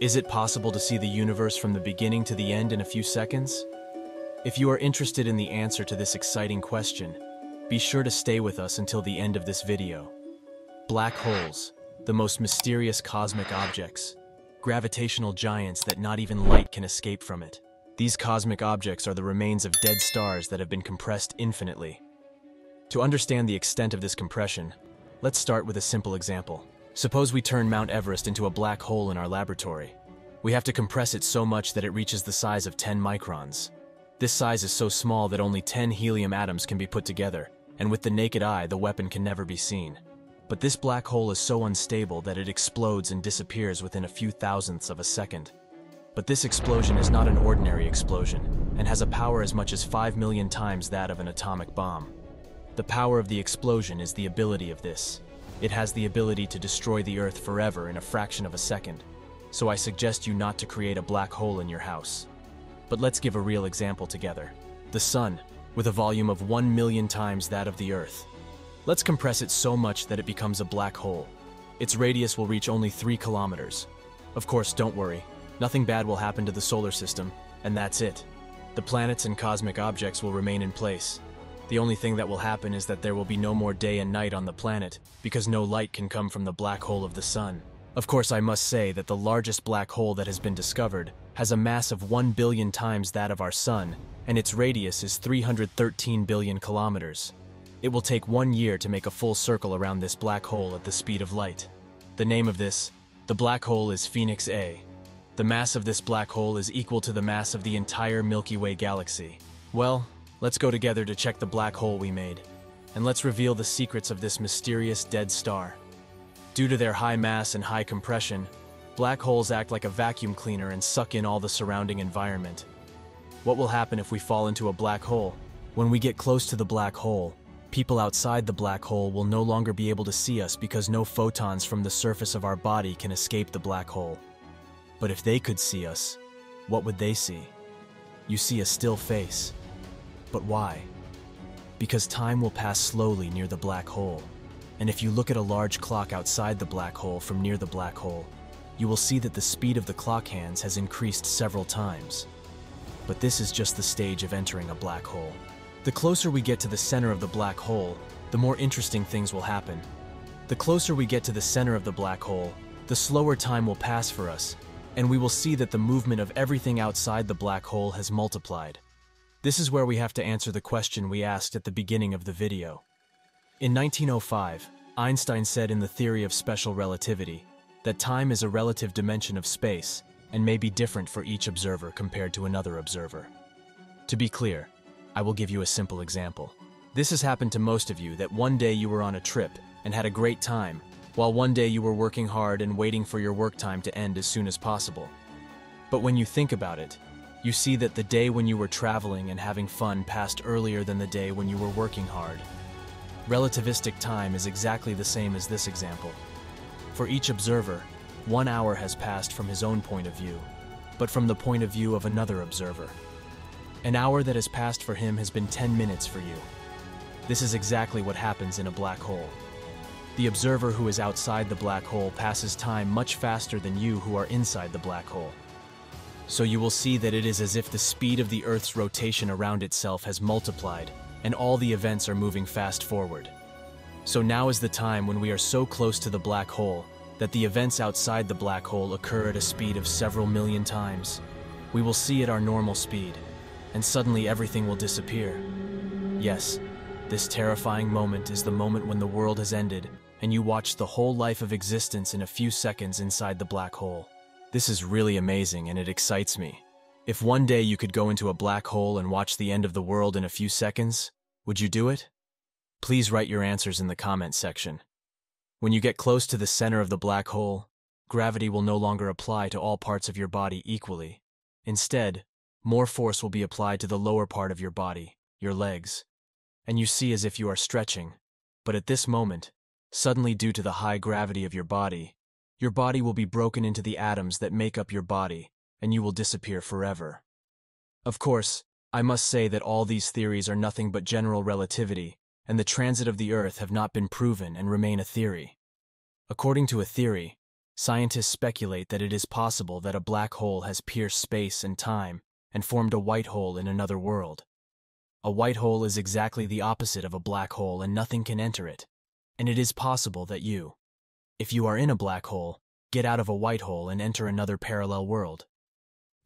Is it possible to see the universe from the beginning to the end in a few seconds? If you are interested in the answer to this exciting question, be sure to stay with us until the end of this video. Black holes, the most mysterious cosmic objects, gravitational giants that not even light can escape from it. These cosmic objects are the remains of dead stars that have been compressed infinitely. To understand the extent of this compression, let's start with a simple example. Suppose we turn Mount Everest into a black hole in our laboratory. We have to compress it so much that it reaches the size of 10 microns. This size is so small that only 10 helium atoms can be put together, and with the naked eye, the weapon can never be seen. But this black hole is so unstable that it explodes and disappears within a few thousandths of a second. But this explosion is not an ordinary explosion, and has a power as much as 5 million times that of an atomic bomb. The power of the explosion is the ability of this. It has the ability to destroy the Earth forever in a fraction of a second, so I suggest you not to create a black hole in your house. But let's give a real example together. The Sun, with a volume of 1 million times that of the Earth. Let's compress it so much that it becomes a black hole. Its radius will reach only 3 kilometers. Of course, don't worry, nothing bad will happen to the solar system, and that's it. The planets and cosmic objects will remain in place. The only thing that will happen is that there will be no more day and night on the planet, because no light can come from the black hole of the Sun. Of course, I must say that the largest black hole that has been discovered has a mass of 1 billion times that of our Sun, and its radius is 313 billion kilometers. It will take 1 year to make a full circle around this black hole at the speed of light. The name of the black hole is Phoenix A. The mass of this black hole is equal to the mass of the entire Milky Way galaxy. Well, let's go together to check the black hole we made, and let's reveal the secrets of this mysterious dead star. Due to their high mass and high compression, black holes act like a vacuum cleaner and suck in all the surrounding environment. What will happen if we fall into a black hole? When we get close to the black hole, people outside the black hole will no longer be able to see us because no photons from the surface of our body can escape the black hole. But if they could see us, what would they see? You see a still face. But why? Because time will pass slowly near the black hole, and if you look at a large clock outside the black hole from near the black hole, you will see that the speed of the clock hands has increased several times. But this is just the stage of entering a black hole. The closer we get to the center of the black hole, the more interesting things will happen. The closer we get to the center of the black hole, the slower time will pass for us, and we will see that the movement of everything outside the black hole has multiplied. This is where we have to answer the question we asked at the beginning of the video. In 1905, Einstein said in the theory of special relativity that time is a relative dimension of space and may be different for each observer compared to another observer. To be clear, I will give you a simple example. This has happened to most of you that one day you were on a trip and had a great time, while one day you were working hard and waiting for your work time to end as soon as possible. But when you think about it, you see that the day when you were traveling and having fun passed earlier than the day when you were working hard. Relativistic time is exactly the same as this example. For each observer, 1 hour has passed from his own point of view, but from the point of view of another observer. An hour that has passed for him has been 10 minutes for you. This is exactly what happens in a black hole. The observer who is outside the black hole passes time much faster than you who are inside the black hole. So you will see that it is as if the speed of the Earth's rotation around itself has multiplied, and all the events are moving fast forward. So now is the time when we are so close to the black hole that the events outside the black hole occur at a speed of several million times. We will see at our normal speed, and suddenly everything will disappear. Yes, this terrifying moment is the moment when the world has ended, and you watch the whole life of existence in a few seconds inside the black hole. This is really amazing and it excites me. If one day you could go into a black hole and watch the end of the world in a few seconds, would you do it? Please write your answers in the comment section. When you get close to the center of the black hole, gravity will no longer apply to all parts of your body equally. Instead, more force will be applied to the lower part of your body, your legs. And you see as if you are stretching. But at this moment, suddenly due to the high gravity of your body will be broken into the atoms that make up your body, and you will disappear forever. Of course, I must say that all these theories are nothing but general relativity, and the transit of the Earth have not been proven and remain a theory. According to a theory, Scientists speculate that it is possible that a black hole has pierced space and time and formed a white hole in another world. A white hole is exactly the opposite of a black hole and nothing can enter it. And it is possible that you, if you are in a black hole, get out of a white hole and enter another parallel world.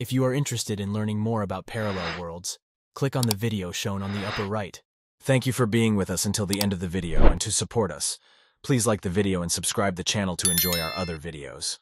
If you are interested in learning more about parallel worlds, click on the video shown on the upper right. Thank you for being with us until the end of the video, and to support us, please like the video and subscribe the channel to enjoy our other videos.